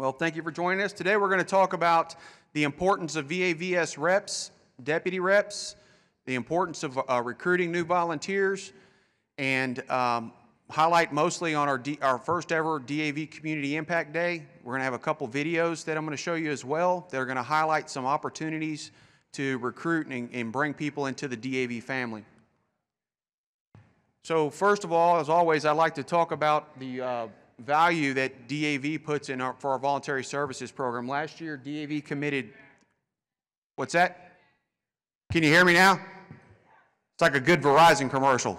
Well, thank you for joining us. Today we're going to talk about the importance of VAVS reps, deputy reps, the importance of recruiting new volunteers, and highlight mostly on our first ever DAV Community Impact Day. We're going to have a couple videos that I'm going to show you as well that are going to highlight some opportunities to recruit and bring people into the DAV family. So first of all, as always, I'd like to talk about the value that DAV puts in for our voluntary services program. Last year, DAV committed, what's that? Can you hear me now? It's like a good Verizon commercial.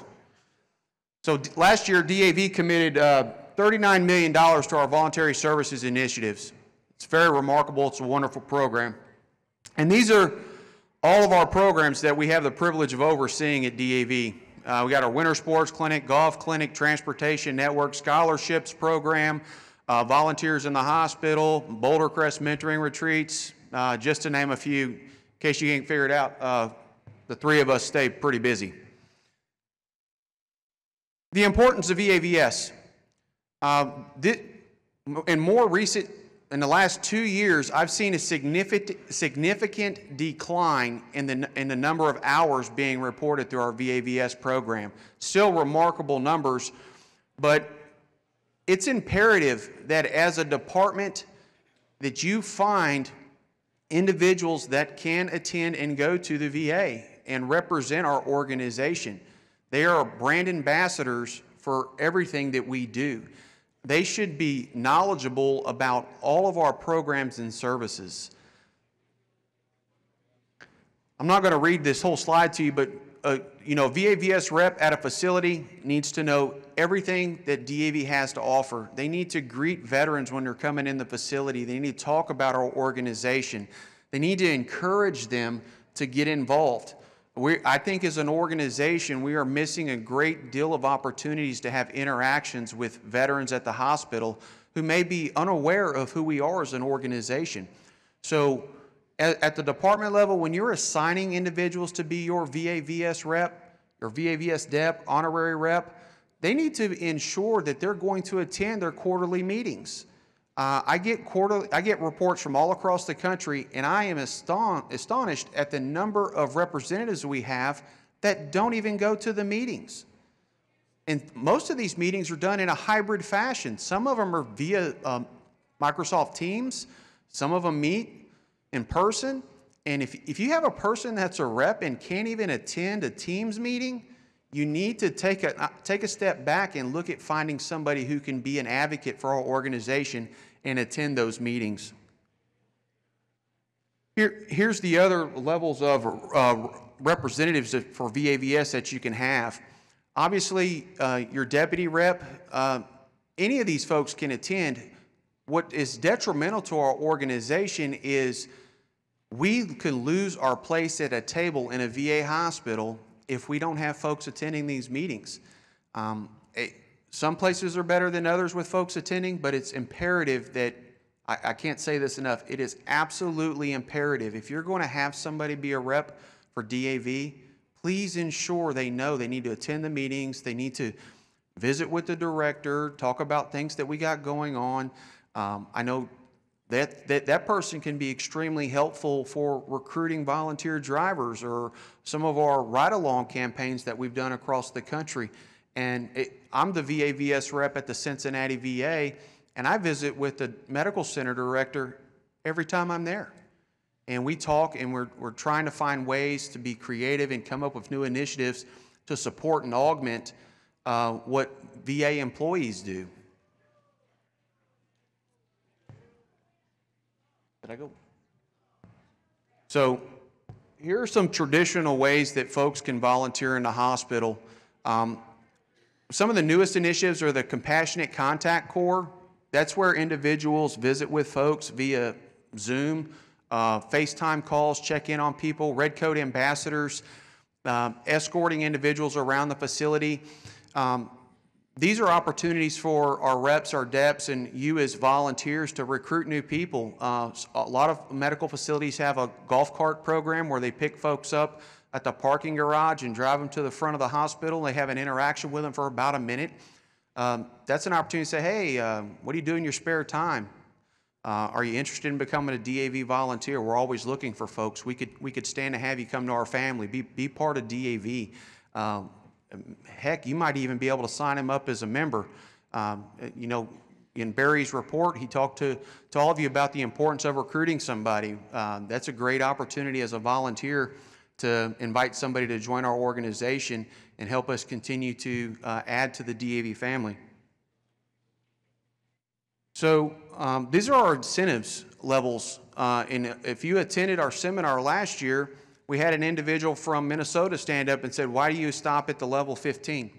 So last year, DAV committed $39 million to our voluntary services initiatives. It's very remarkable. It's a wonderful program. And these are all of our programs that we have the privilege of overseeing at DAV. We got our winter sports clinic, golf clinic, transportation network, scholarships program, volunteers in the hospital, Bouldercrest mentoring retreats, just to name a few. In case you can't figure it out, the three of us stay pretty busy. The importance of EAVS. In the last 2 years, I've seen a significant decline in the number of hours being reported through our VAVS program. Still remarkable numbers, but it's imperative that as a department that you find individuals that can attend and go to the VA and represent our organization. They are brand ambassadors for everything that we do. They should be knowledgeable about all of our programs and services. I'm not going to read this whole slide to you, but VAVS rep at a facility needs to know everything that DAV has to offer. They need to greet veterans when they're coming in the facility. They need to talk about our organization. They need to encourage them to get involved. I think as an organization, we are missing a great deal of opportunities to have interactions with veterans at the hospital who may be unaware of who we are as an organization. So at the department level, when you're assigning individuals to be your VAVS rep, your VAVS dep, honorary rep, they need to ensure that they're going to attend their quarterly meetings. I get reports from all across the country, and I am astonished at the number of representatives we have that don't even go to the meetings. And most of these meetings are done in a hybrid fashion. Some of them are via Microsoft Teams. Some of them meet in person. And if you have a person that's a rep and can't even attend a Teams meeting, you need to take a step back and look at finding somebody who can be an advocate for our organization and attend those meetings. Here's the other levels of representatives for VAVS that you can have. Obviously, your deputy rep, any of these folks can attend. What is detrimental to our organization is we can lose our place at a table in a VA hospital if we don't have folks attending these meetings. Some places are better than others with folks attending, but it's imperative that, I can't say this enough, it is absolutely imperative. If you're going to have somebody be a rep for DAV, please ensure they know they need to attend the meetings, they need to visit with the director, talk about things that we got going on. I know that person can be extremely helpful for recruiting volunteer drivers or some of our ride-along campaigns that we've done across the country. And I'm the VAVS rep at the Cincinnati VA, and I visit with the medical center director every time I'm there. And we talk, and we're trying to find ways to be creative and come up with new initiatives to support and augment what VA employees do. Did I go? So here are some traditional ways that folks can volunteer in the hospital. Some of the newest initiatives are the Compassionate Contact Corps. That's where individuals visit with folks via Zoom, FaceTime calls, check in on people, Redcoat ambassadors, escorting individuals around the facility. These are opportunities for our reps, our DEPs, and you as volunteers to recruit new people. A lot of medical facilities have a golf cart program where they pick folks up at the parking garage and drive them to the front of the hospital. They have an interaction with them for about a minute. That's an opportunity to say, hey, what do you do in your spare time? Are you interested in becoming a DAV volunteer? We're always looking for folks. We could stand to have you come to our family, be part of DAV. Heck, you might even be able to sign him up as a member. You know, in Barry's report, he talked to all of you about the importance of recruiting somebody. That's a great opportunity as a volunteer to invite somebody to join our organization and help us continue to add to the DAV family. So these are our incentives levels. And if you attended our seminar last year, we had an individual from Minnesota stand up and said, why do you stop at the level 15?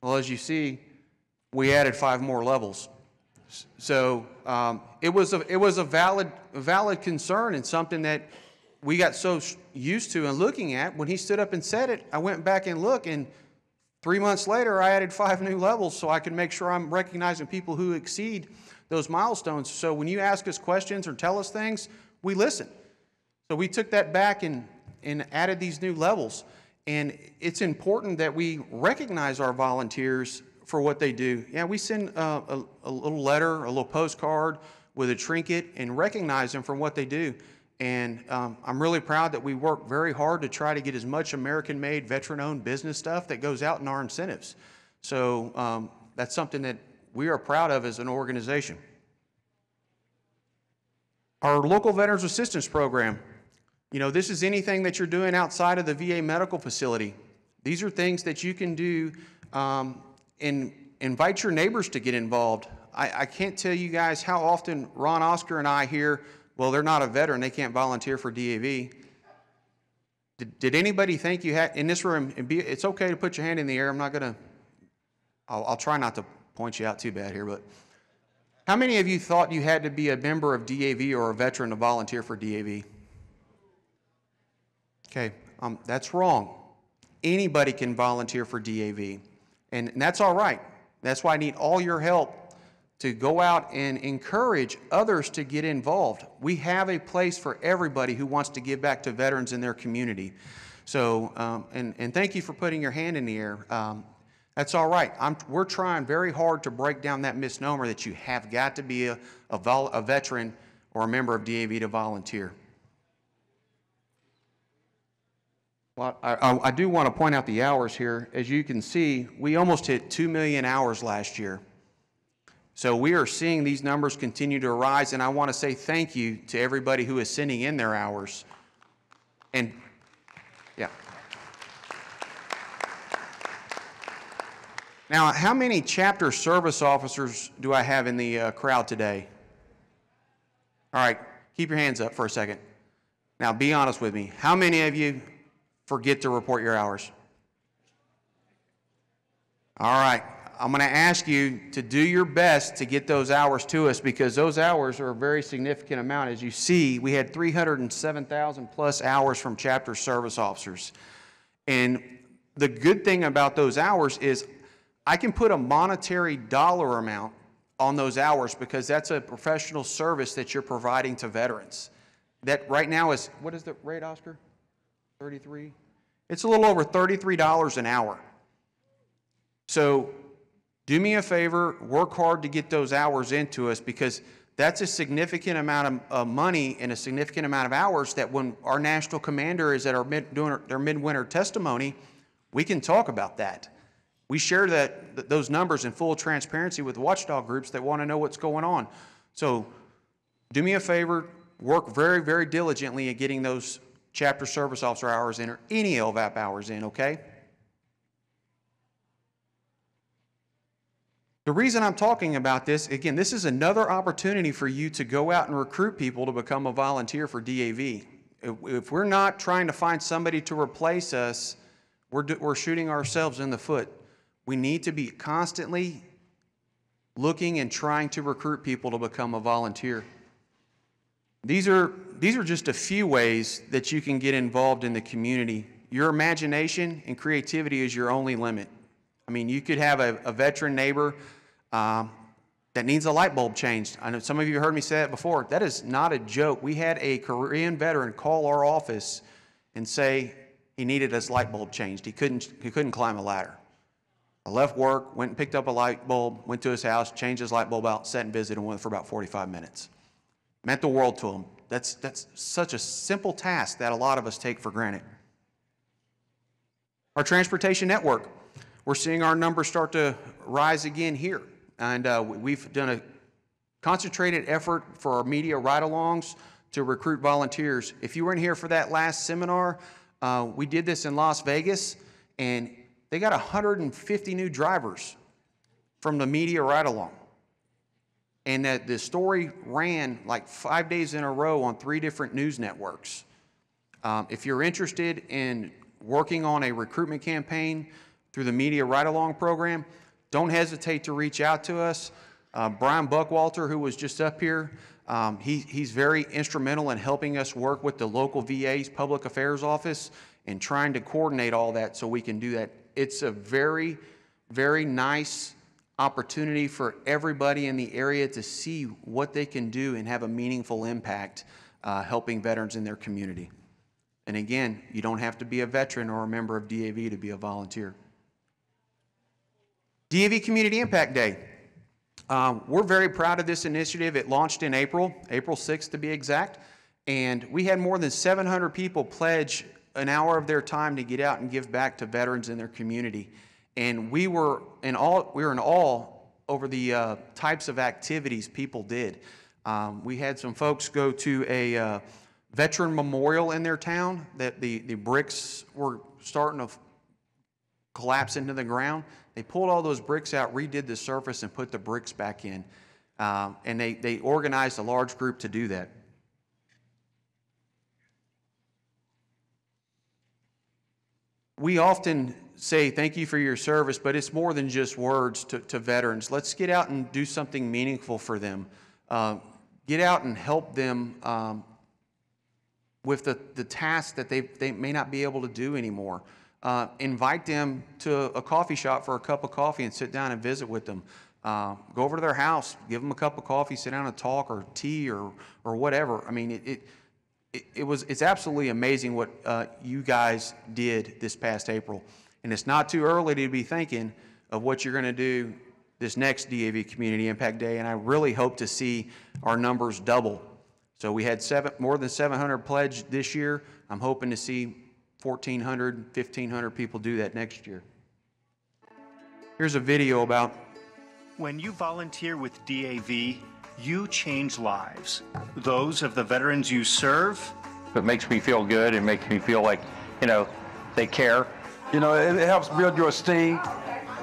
Well, as you see, we added 5 more levels. So it was a valid concern, and something that we got so used to and looking at. When he stood up and said it, I went back and looked, and 3 months later, I added 5 new levels so I can make sure I'm recognizing people who exceed those milestones. So when you ask us questions or tell us things, we listen. So we took that back and added these new levels. And it's important that we recognize our volunteers for what they do. Yeah, we send a little letter, a little postcard with a trinket, and recognize them for what they do. And I'm really proud that we work very hard to try to get as much American-made, veteran-owned business stuff that goes out in our incentives. So that's something that we are proud of as an organization. Our local veterans assistance program, you know, this is anything that you're doing outside of the VA medical facility. These are things that you can do and invite your neighbors to get involved. I can't tell you guys how often Ron, Oscar, and I hear, well, they're not a veteran, they can't volunteer for DAV. Did anybody think you had, in this room, it's okay to put your hand in the air, I'll try not to point you out too bad here, but how many of you thought you had to be a member of DAV or a veteran to volunteer for DAV? Okay, that's wrong. Anybody can volunteer for DAV, and that's all right. That's why I need all your help to go out and encourage others to get involved. We have a place for everybody who wants to give back to veterans in their community. So, and thank you for putting your hand in the air. That's all right. We're trying very hard to break down that misnomer that you have got to be a veteran or a member of DAV to volunteer. Well, I do want to point out the hours here. As you can see, we almost hit 2 million hours last year. So we are seeing these numbers continue to rise, and I want to say thank you to everybody who is sending in their hours. And yeah. Now, how many chapter service officers do I have in the crowd today? All right, keep your hands up for a second. Now, be honest with me. How many of you forget to report your hours? All right. I'm going to ask you to do your best to get those hours to us, because those hours are a very significant amount. As you see, we had 307,000 plus hours from chapter service officers. And the good thing about those hours is I can put a monetary dollar amount on those hours, because that's a professional service that you're providing to veterans. That right now is, what is the rate, Oscar? 33? It's a little over $33 an hour. So do me a favor, work hard to get those hours into us, because that's a significant amount of money and a significant amount of hours that when our national commander is at our doing their midwinter testimony, we can talk about that. We share those numbers in full transparency with watchdog groups that want to know what's going on. So do me a favor, work very, very diligently at getting those chapter service officer hours in, or any LVAP hours in, okay? The reason I'm talking about this, again, this is another opportunity for you to go out and recruit people to become a volunteer for DAV. If we're not trying to find somebody to replace us, we're shooting ourselves in the foot. We need to be constantly looking and trying to recruit people to become a volunteer. These are just a few ways that you can get involved in the community. Your imagination and creativity is your only limit. I mean, you could have a veteran neighbor that needs a light bulb changed. I know some of you heard me say that before. That is not a joke. We had a Korean veteran call our office and say he needed his light bulb changed. He couldn't climb a ladder. I left work, went and picked up a light bulb, went to his house, changed his light bulb out, sat and visited and went for about 45 minutes. meant the world to them. That's such a simple task that a lot of us take for granted. Our transportation network, we're seeing our numbers start to rise again here. And we've done a concentrated effort for our media ride-alongs to recruit volunteers. If you were in here for that last seminar, we did this in Las Vegas, and they got 150 new drivers from the media ride-along. And that the story ran like 5 days in a row on 3 different news networks. If you're interested in working on a recruitment campaign through the media ride-along program, don't hesitate to reach out to us. Brian Buckwalter, who was just up here, he's very instrumental in helping us work with the local VA's public affairs office and trying to coordinate all that so we can do that. It's a very, very nice opportunity for everybody in the area to see what they can do and have a meaningful impact helping veterans in their community. And again, you don't have to be a veteran or a member of DAV to be a volunteer. DAV Community Impact Day. We're very proud of this initiative. It launched in April, April 6th to be exact, and we had more than 700 people pledge an hour of their time to get out and give back to veterans in their community. And we were in awe over the types of activities people did. We had some folks go to a veteran memorial in their town that the bricks were starting to collapse into the ground. They pulled all those bricks out, redid the surface, and put the bricks back in. And they organized a large group to do that. We often say thank you for your service, but it's more than just words to veterans. Let's get out and do something meaningful for them. Get out and help them with the tasks that they may not be able to do anymore. Invite them to a coffee shop for a cup of coffee and sit down and visit with them. Go over to their house, give them a cup of coffee, sit down and talk, or tea, or whatever. I mean, it's absolutely amazing what you guys did this past April. And it's not too early to be thinking of what you're going to do this next DAV Community Impact Day, and I really hope to see our numbers double. So we had more than 700 pledged this year. I'm hoping to see 1,400, 1,500 people do that next year. Here's a video about... When you volunteer with DAV, you change lives, those of the veterans you serve. It makes me feel good. It makes me feel like, you know, they care. You know, it helps build your esteem.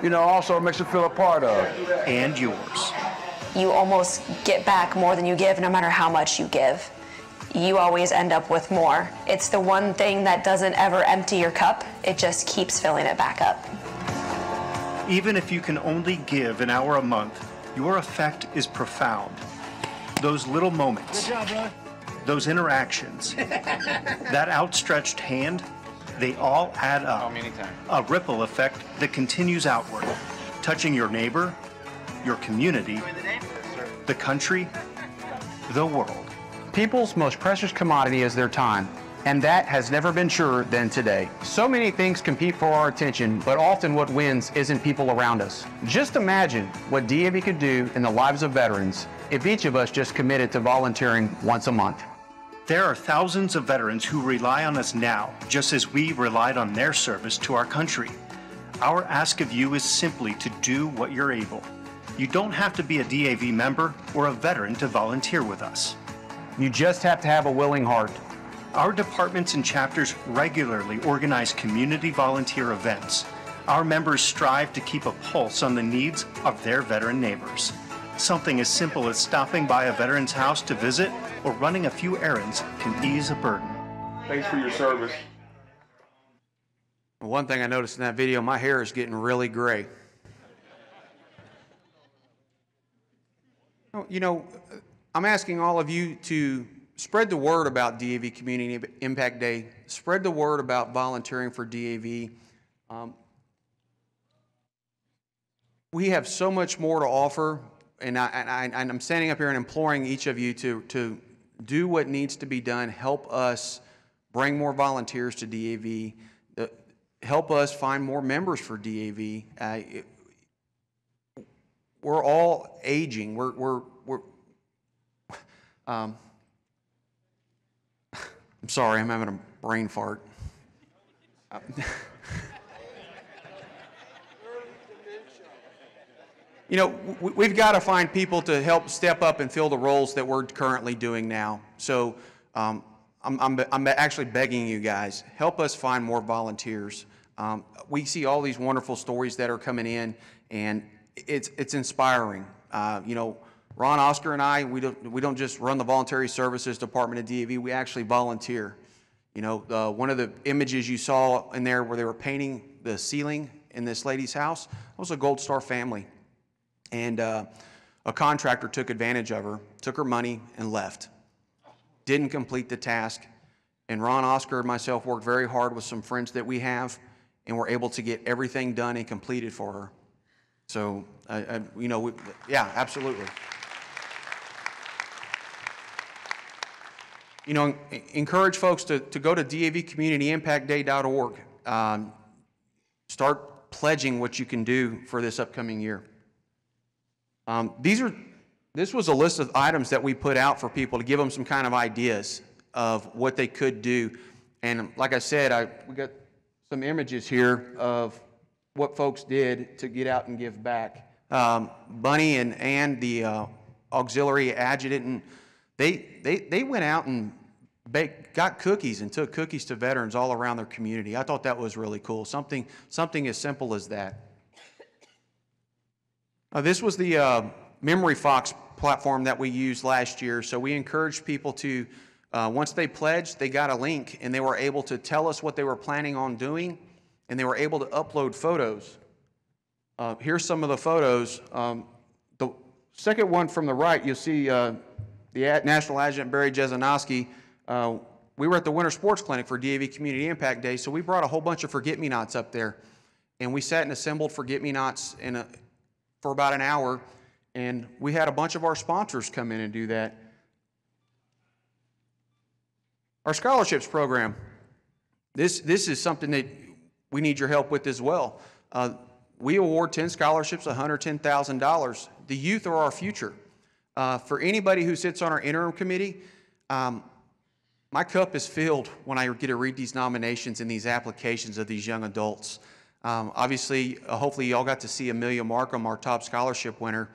You know, also it makes you feel a part of. And yours. You almost get back more than you give, no matter how much you give. You always end up with more. It's the one thing that doesn't ever empty your cup. It just keeps filling it back up. Even if you can only give an hour a month, your effect is profound. Those little moments, those interactions, that outstretched hand, they all add up. A ripple effect that continues outward, touching your neighbor, your community, the country, the world. People's most precious commodity is their time, and that has never been truer than today. So many things compete for our attention, but often what wins isn't people around us. Just imagine what DAV could do in the lives of veterans if each of us just committed to volunteering once a month. There are thousands of veterans who rely on us now, just as we relied on their service to our country. Our ask of you is simply to do what you're able. You don't have to be a DAV member or a veteran to volunteer with us. You just have to have a willing heart. Our departments and chapters regularly organize community volunteer events. Our members strive to keep a pulse on the needs of their veteran neighbors. Something as simple as stopping by a veteran's house to visit or running a few errands can ease a burden. Thanks for your service. One thing I noticed in that video, my hair is getting really gray. You know, I'm asking all of you to spread the word about DAV Community Impact Day. Spread the word about volunteering for DAV. We have so much more to offer, and I'm standing up here and imploring each of you to do what needs to be done. Help us bring more volunteers to DAV. Help us find more members for DAV. We're all aging. We're I'm sorry, I'm having a brain fart. You know, we've got to find people to help step up and fill the roles that we're currently doing now. So I'm actually begging you guys, help us find more volunteers. We see all these wonderful stories that are coming in, and it's inspiring. You know, Ron, Oscar, and I, we don't just run the Voluntary Services Department at DAV, we actually volunteer. You know, one of the images you saw in there where they were painting the ceiling in this lady's house, it was a Gold Star family. And a contractor took advantage of her, took her money, and left. Didn't complete the task. And Ron, Oscar, and myself worked very hard with some friends that we have, and were able to get everything done and completed for her. So, you know, yeah, absolutely. You know, encourage folks to go to DAVCommunityImpactDay.org. Start pledging what you can do for this upcoming year. This was a list of items that we put out for people to give them some kind of ideas of what they could do. And like I said, we got some images here of what folks did to get out and give back. Bunny and the auxiliary adjutant, and they went out and got cookies and took cookies to veterans all around their community. I thought that was really cool, something as simple as that. This was the Memory Fox platform that we used last year. So we encouraged people to, once they pledged, they got a link, and they were able to tell us what they were planning on doing, and they were able to upload photos. Here's some of the photos. The second one from the right, you'll see the National Adjutant Barry Jezunowski. We were at the Winter Sports Clinic for DAV Community Impact Day, so we brought a whole bunch of forget-me-nots up there, and we sat and assembled forget-me-nots in a for about an hour, and we had a bunch of our sponsors come in and do that. Our scholarships program, this is something that we need your help with as well. We award 10 scholarships, $110,000. The youth are our future. For anybody who sits on our interim committee, my cup is filled when I get to read these nominations and these applications of these young adults. Obviously, hopefully y'all got to see Amelia Markham, our top scholarship winner.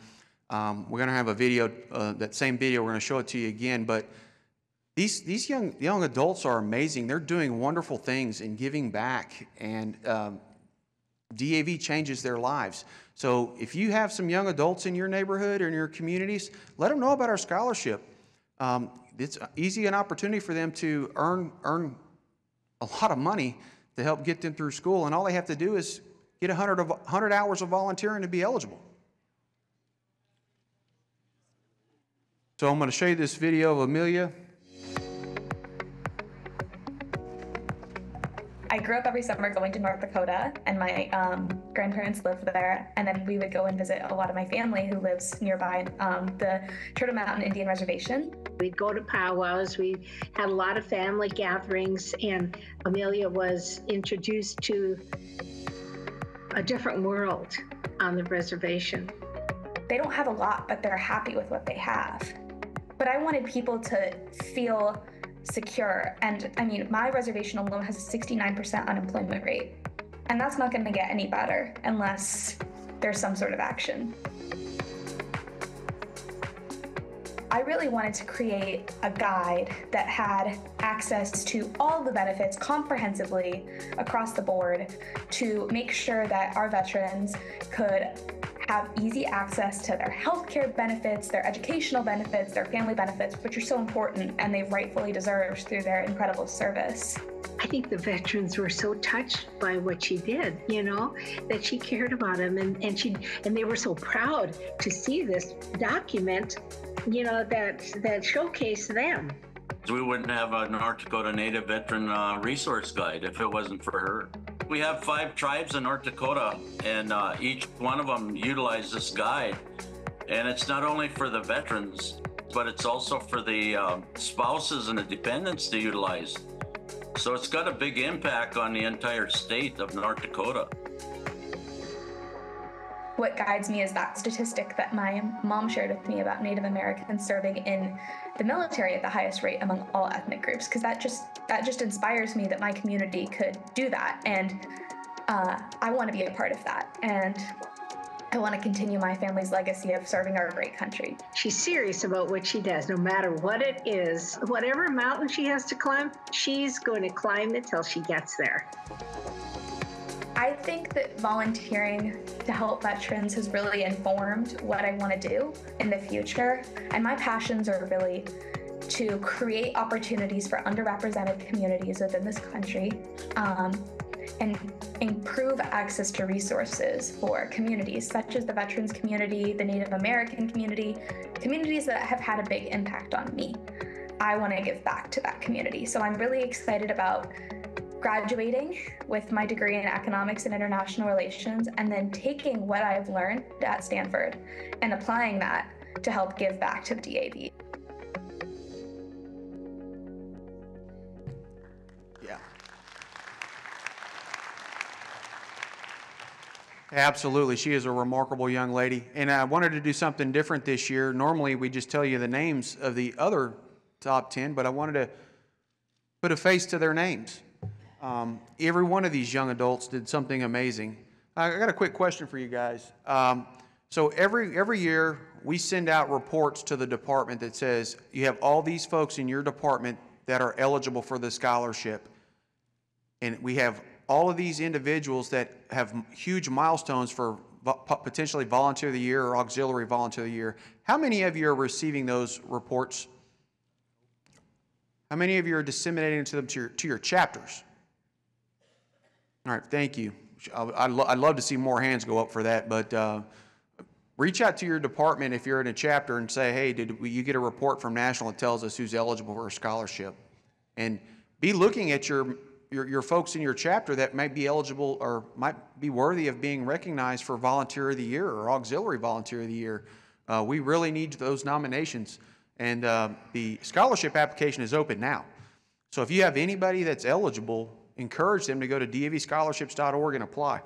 We're gonna have a video, that same video, we're gonna show it to you again, but these young adults are amazing. They're doing wonderful things and giving back, and DAV changes their lives. So if you have some young adults in your neighborhood or in your communities, let them know about our scholarship. It's easy an opportunity for them to earn a lot of money to help get them through school, and all they have to do is get 100 hours of volunteering to be eligible. So I'm going to show you this video of Amelia. I grew up every summer going to North Dakota, and my grandparents lived there, and then we would go and visit a lot of my family who lives nearby, the Turtle Mountain Indian Reservation. We'd go to powwows, we had a lot of family gatherings, and Amelia was introduced to a different world on the reservation. They don't have a lot, but they're happy with what they have. But I wanted people to feel secure, and I mean, my reservation alone has a 69% unemployment rate, and that's not going to get any better unless there's some sort of action. I really wanted to create a guide that had access to all the benefits comprehensively across the board to make sure that our veterans could have easy access to their healthcare benefits, their educational benefits, their family benefits, which are so important and they've rightfully deserved through their incredible service. I think the veterans were so touched by what she did, you know, that she cared about them, and they were so proud to see this document, you know, that showcased them. We wouldn't have a North Dakota Native Veteran Resource Guide if it wasn't for her. We have 5 tribes in North Dakota, and each one of them utilize this guide. And it's not only for the veterans, but it's also for the spouses and the dependents to utilize. So it's got a big impact on the entire state of North Dakota. what guides me is that statistic that my mom shared with me about Native Americans serving in the military at the highest rate among all ethnic groups, because that just inspires me that my community could do that, and I want to be a part of that, and I want to continue my family's legacy of serving our great country. She's serious about what she does, no matter what it is. Whatever mountain she has to climb, she's going to climb it till she gets there. I think that volunteering to help veterans has really informed what I want to do in the future. And my passions are really to create opportunities for underrepresented communities within this country, and improve access to resources for communities such as the veterans community, the Native American community, communities that have had a big impact on me. I want to give back to that community. So I'm really excited about graduating with my degree in economics and international relations, and then taking what I've learned at Stanford and applying that to help give back to the DAV. Yeah. Absolutely. She is a remarkable young lady. And I wanted to do something different this year. Normally, we just tell you the names of the other top 10, but I wanted to put a face to their names. Every one of these young adults did something amazing. I got a quick question for you guys. So every year we send out reports to the department that says you have all these folks in your department that are eligible for the scholarship. And we have all of these individuals that have huge milestones for potentially volunteer of the year or auxiliary volunteer of the year. How many of you are receiving those reports? How many of you are disseminating to them to your chapters? All right, thank you. I'd love to see more hands go up for that, but reach out to your department if you're in a chapter and say, hey, you get a report from National that tells us who's eligible for a scholarship? And be looking at your folks in your chapter that might be eligible or might be worthy of being recognized for Volunteer of the Year or Auxiliary Volunteer of the Year. We really need those nominations. And the scholarship application is open now. So if you have anybody that's eligible, encourage them to go to davscholarships.org and apply.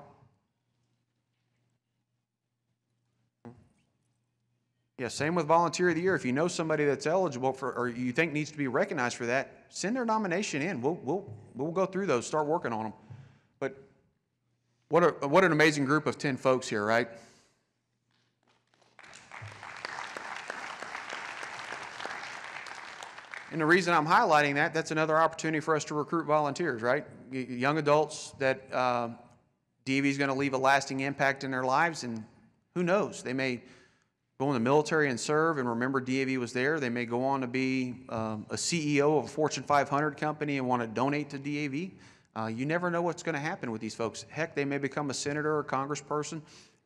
Yeah, same with Volunteer of the Year. If you know somebody that's eligible for, or you think needs to be recognized for that, send their nomination in. We'll go through those, start working on them. But what an amazing group of 10 folks here, right? And the reason I'm highlighting that, that's another opportunity for us to recruit volunteers, right? Young adults that DAV is going to leave a lasting impact in their lives, and who knows? They may go in the military and serve and remember DAV was there. They may go on to be a CEO of a Fortune 500 company and want to donate to DAV. You never know what's going to happen with these folks. Heck, they may become a senator or congressperson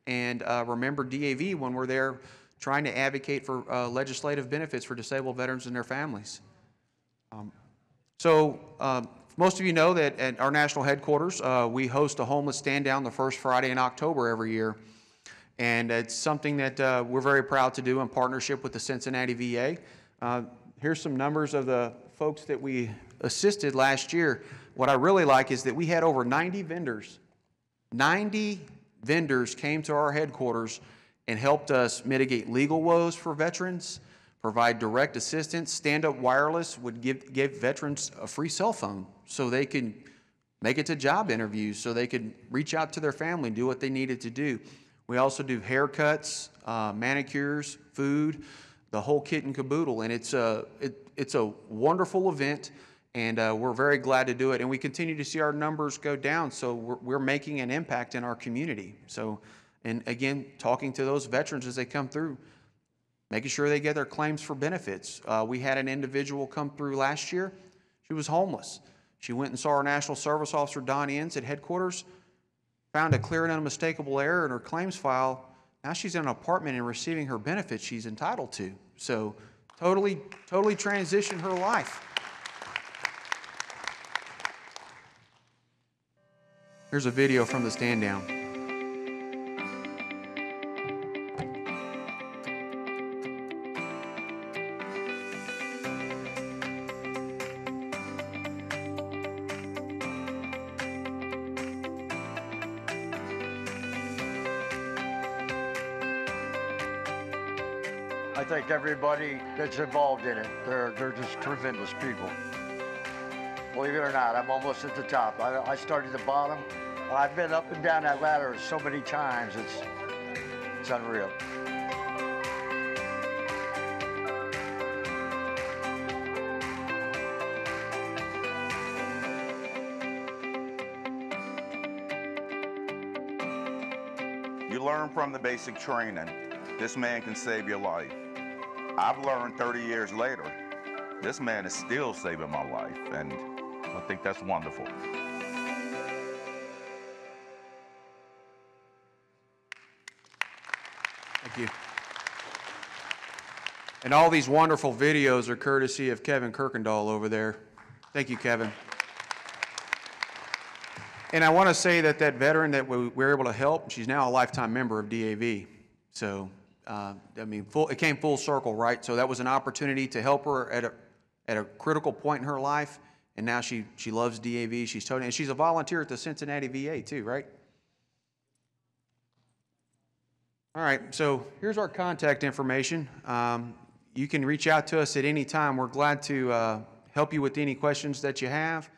and remember DAV when we're there trying to advocate for legislative benefits for disabled veterans and their families. Most of you know that at our national headquarters, we host a homeless stand down the first Friday in October every year. And it's something that we're very proud to do in partnership with the Cincinnati VA. Here's some numbers of the folks that we assisted last year. What I really like is that we had over 90 vendors. 90 vendors came to our headquarters and helped us mitigate legal woes for veterans, provide direct assistance. Stand Up Wireless would give veterans a free cell phone so they could make it to job interviews, so they could reach out to their family, do what they needed to do. We also do haircuts, manicures, food, the whole kit and caboodle. And it's a wonderful event, and we're very glad to do it. And we continue to see our numbers go down, so we're making an impact in our community. So, and again, talking to those veterans as they come through, making sure they get their claims for benefits. We had an individual come through last year. She was homeless. She went and saw our National Service Officer, Don Inns, at headquarters, found a clear and unmistakable error in her claims file. Now she's in an apartment and receiving her benefits she's entitled to. So totally transitioned her life. Here's a video from the stand down. I thank everybody that's involved in it. They're just tremendous people. Believe it or not, I'm almost at the top. I started at the bottom. I've been up and down that ladder so many times, it's unreal. You learn from the basic training. This man can save your life. I've learned 30 years later, this man is still saving my life, and I think that's wonderful. Thank you. And all these wonderful videos are courtesy of Kevin Kirkendall over there. Thank you, Kevin. And I want to say that that veteran that we were able to help, she's now a lifetime member of DAV. So, I mean, it came full circle, right? So that was an opportunity to help her at a critical point in her life, and now she loves DAV. She's totally, and she's a volunteer at the Cincinnati VA too, right? All right, so here's our contact information. You can reach out to us at any time. We're glad to help you with any questions that you have.